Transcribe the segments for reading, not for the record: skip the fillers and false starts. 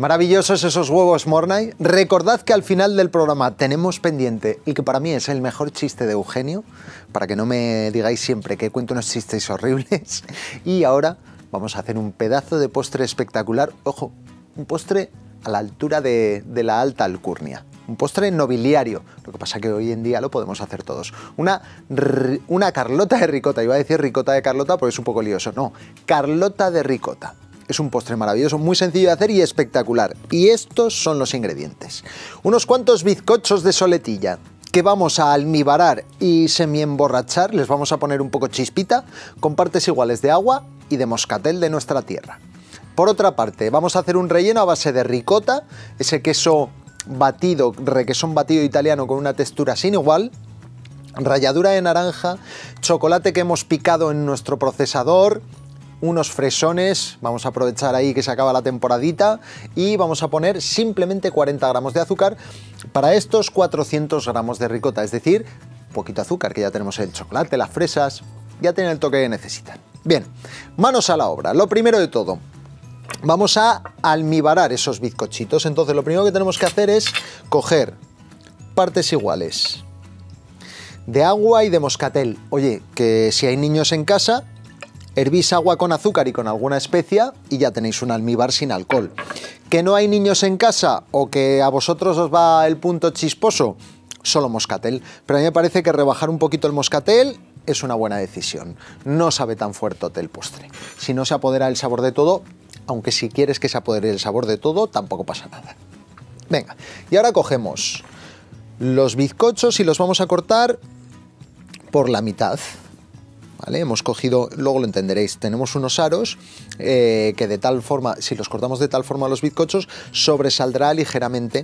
Maravillosos esos huevos, Mornay. Recordad que al final del programa tenemos pendiente el que para mí es el mejor chiste de Eugenio, para que no me digáis siempre que cuento unos chistes horribles. Y ahora vamos a hacer un pedazo de postre espectacular. Ojo, un postre a la altura de la alta alcurnia. Un postre nobiliario. Lo que pasa es que hoy en día lo podemos hacer todos. Una Carlota de ricota. Iba a decir ricota de Carlota porque es un poco lioso. No, Carlota de ricota. Es un postre maravilloso, muy sencillo de hacer y espectacular. Y estos son los ingredientes. Unos cuantos bizcochos de soletilla que vamos a almibarar y semi-emborrachar. Les vamos a poner un poco chispita con partes iguales de agua y de moscatel de nuestra tierra. Por otra parte, vamos a hacer un relleno a base de ricota, ese queso batido, requesón batido italiano con una textura sin igual, ralladura de naranja, chocolate que hemos picado en nuestro procesador, unos fresones, vamos a aprovechar ahí que se acaba la temporadita, y vamos a poner simplemente 40 gramos de azúcar para estos 400 gramos de ricota, es decir, poquito azúcar, que ya tenemos el chocolate, las fresas, ya tienen el toque que necesitan. Bien, manos a la obra. Lo primero de todo, vamos a almibarar esos bizcochitos. Entonces lo primero que tenemos que hacer es coger partes iguales de agua y de moscatel. Oye, que si hay niños en casa, hervís agua con azúcar y con alguna especia y ya tenéis un almíbar sin alcohol. ¿Que no hay niños en casa o que a vosotros os va el punto chisposo? Solo moscatel. Pero a mí me parece que rebajar un poquito el moscatel es una buena decisión. No sabe tan fuertote el postre. Si no se apodera el sabor de todo, aunque si quieres que se apodere el sabor de todo, tampoco pasa nada. Venga, y ahora cogemos los bizcochos y los vamos a cortar por la mitad. ¿Vale? Hemos cogido, luego lo entenderéis, tenemos unos aros que de tal forma, si los cortamos de tal forma los bizcochos, sobresaldrá ligeramente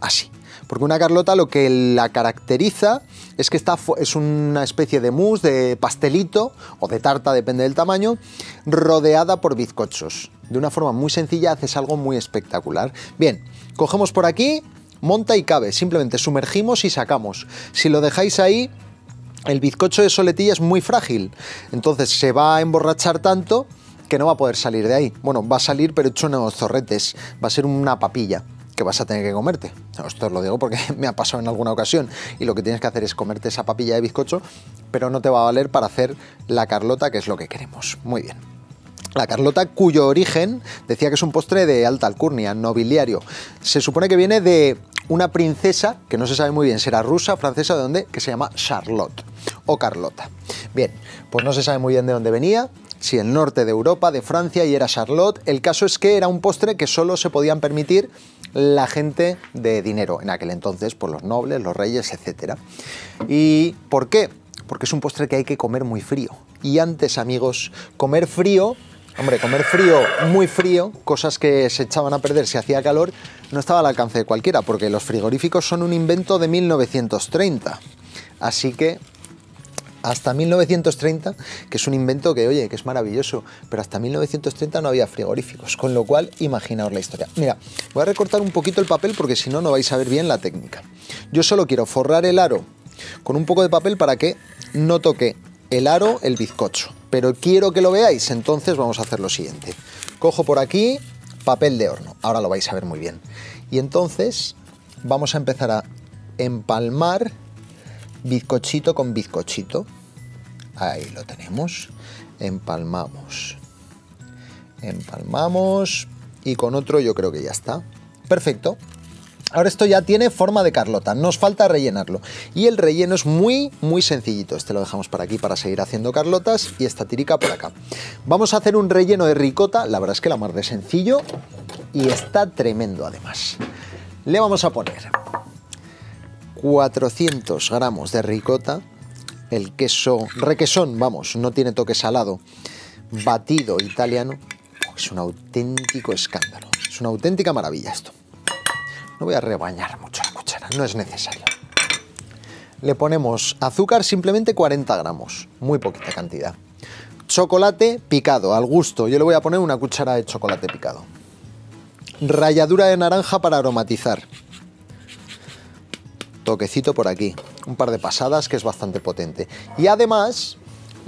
así. Porque una Carlota lo que la caracteriza es que es una especie de mousse, de pastelito o de tarta, depende del tamaño, rodeada por bizcochos. De una forma muy sencilla haces algo muy espectacular. Bien, cogemos por aquí, monta y cabe, simplemente sumergimos y sacamos. Si lo dejáis ahí, el bizcocho de soletilla es muy frágil, entonces se va a emborrachar tanto que no va a poder salir de ahí. Bueno, va a salir pero hecho unos zorretes, va a ser una papilla que vas a tener que comerte. Esto os lo digo porque me ha pasado en alguna ocasión y lo que tienes que hacer es comerte esa papilla de bizcocho, pero no te va a valer para hacer la Carlota, que es lo que queremos. Muy bien. La Carlota, cuyo origen decía que es un postre de alta alcurnia, nobiliario. Se supone que viene de una princesa, que no se sabe muy bien si era rusa, francesa, de dónde, que se llama Charlotte o Carlota. Bien, pues no se sabe muy bien de dónde venía, si el norte de Europa, de Francia, y era Charlotte. El caso es que era un postre que solo se podían permitir la gente de dinero en aquel entonces, por los nobles, los reyes, etc. ¿Y por qué? Porque es un postre que hay que comer muy frío. Y antes, amigos, comer frío... Hombre, comer frío, muy frío, cosas que se echaban a perder si hacía calor, no estaba al alcance de cualquiera, porque los frigoríficos son un invento de 1930. Así que hasta 1930, que es un invento que, oye, que es maravilloso, pero hasta 1930 no había frigoríficos, con lo cual imaginaos la historia. Mira, voy a recortar un poquito el papel porque si no, no vais a ver bien la técnica. Yo solo quiero forrar el aro con un poco de papel para que no toque el aro el bizcocho. Pero quiero que lo veáis, entonces vamos a hacer lo siguiente. Cojo por aquí papel de horno, ahora lo vais a ver muy bien. Y entonces vamos a empezar a empalmar bizcochito con bizcochito. Ahí lo tenemos. Empalmamos. Empalmamos y con otro yo creo que ya está. Perfecto. Ahora esto ya tiene forma de Carlota, nos falta rellenarlo. Y el relleno es muy, muy sencillito. Este lo dejamos para aquí para seguir haciendo Carlotas y esta tirica por acá. Vamos a hacer un relleno de ricota, la verdad es que la mar de sencillo y está tremendo además. Le vamos a poner 400 gramos de ricota, el queso, requesón, vamos, no tiene toque salado, batido italiano. Es un auténtico escándalo, es una auténtica maravilla esto. No voy a rebañar mucho la cuchara, no es necesario. Le ponemos azúcar, simplemente 40 gramos, muy poquita cantidad. Chocolate picado, al gusto, yo le voy a poner una cuchara de chocolate picado. Ralladura de naranja para aromatizar. Toquecito por aquí, un par de pasadas que es bastante potente. Y además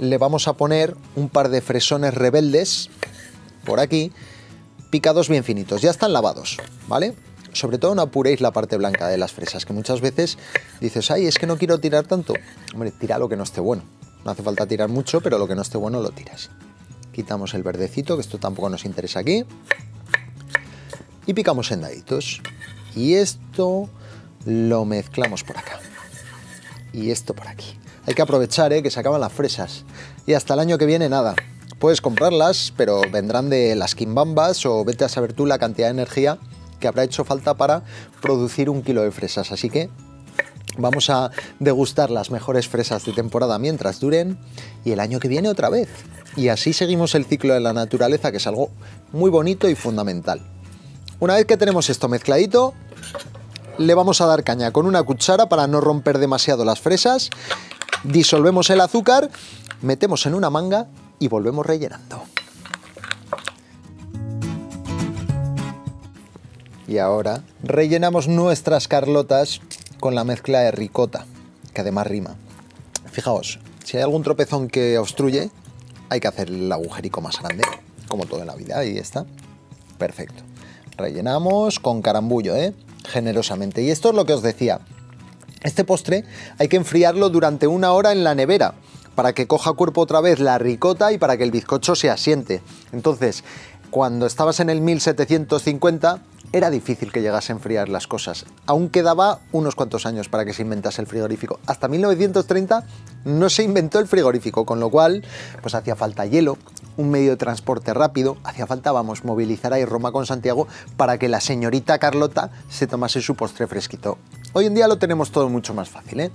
le vamos a poner un par de fresones rebeldes por aquí picados bien finitos, ya están lavados, ¿vale? Sobre todo no apuréis la parte blanca de las fresas, que muchas veces dices, ay, es que no quiero tirar tanto. Hombre, tira lo que no esté bueno. No hace falta tirar mucho, pero lo que no esté bueno lo tiras. Quitamos el verdecito, que esto tampoco nos interesa aquí. Y picamos en daditos. Y esto lo mezclamos por acá. Y esto por aquí. Hay que aprovechar, que se acaban las fresas. Y hasta el año que viene nada. Puedes comprarlas, pero vendrán de las quimbambas o vete a saber tú la cantidad de energía que habrá hecho falta para producir 1 kilo de fresas. Así que vamos a degustar las mejores fresas de temporada mientras duren y el año que viene otra vez. Y así seguimos el ciclo de la naturaleza, que es algo muy bonito y fundamental. Una vez que tenemos esto mezcladito, le vamos a dar caña con una cuchara para no romper demasiado las fresas. Disolvemos el azúcar, metemos en una manga y volvemos rellenando. Y ahora rellenamos nuestras carlotas con la mezcla de ricota, que además rima. Fijaos, si hay algún tropezón que obstruye, hay que hacer el agujerico más grande, como todo en la vida, ahí está. Perfecto. Rellenamos con carambullo, generosamente. Y esto es lo que os decía. Este postre hay que enfriarlo durante 1 hora en la nevera, para que coja cuerpo otra vez la ricota y para que el bizcocho se asiente. Entonces, cuando estabas en el 1750... era difícil que llegase a enfriar las cosas. Aún quedaba unos cuantos años para que se inventase el frigorífico. Hasta 1930 no se inventó el frigorífico, con lo cual pues hacía falta hielo, un medio de transporte rápido, hacía falta, vamos, movilizar ahí Roma con Santiago para que la señorita Carlota se tomase su postre fresquito. Hoy en día lo tenemos todo mucho más fácil,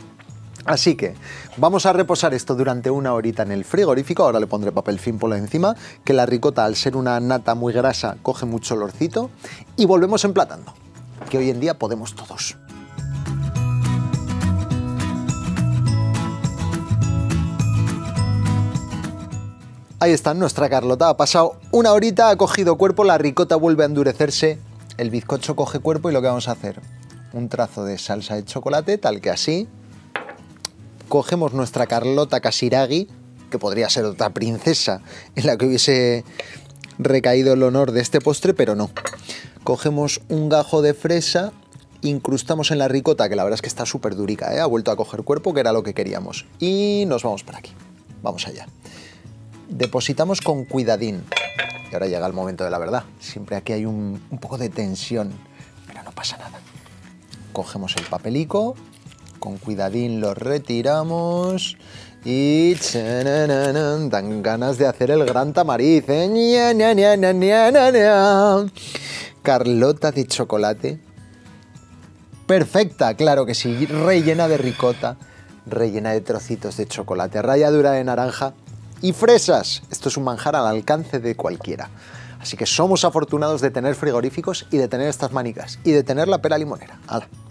Así que vamos a reposar esto durante 1 horita en el frigorífico. Ahora le pondré papel film por encima, que la ricota, al ser una nata muy grasa, coge mucho olorcito. Y volvemos emplatando, que hoy en día podemos todos. Ahí está nuestra Carlota. Ha pasado 1 horita, ha cogido cuerpo, la ricota vuelve a endurecerse, el bizcocho coge cuerpo y lo que vamos a hacer, un trazo de salsa de chocolate, tal que así. Cogemos nuestra Carlota Casiraghi, que podría ser otra princesa en la que hubiese recaído el honor de este postre, pero no. Cogemos un gajo de fresa, incrustamos en la ricota, que la verdad es que está súper durica, ha vuelto a coger cuerpo, que era lo que queríamos. Y nos vamos para aquí, vamos allá. Depositamos con cuidadín. Y ahora llega el momento de la verdad. Siempre aquí hay un poco de tensión, pero no pasa nada. Cogemos el papelico. Con cuidadín lo retiramos y dan ganas de hacer el gran tamariz. Carlota de chocolate. Perfecta, claro que sí, rellena de ricota, rellena de trocitos de chocolate, ralladura de naranja y fresas. Esto es un manjar al alcance de cualquiera. Así que somos afortunados de tener frigoríficos y de tener estas manicas y de tener la pera limonera. ¡Hala!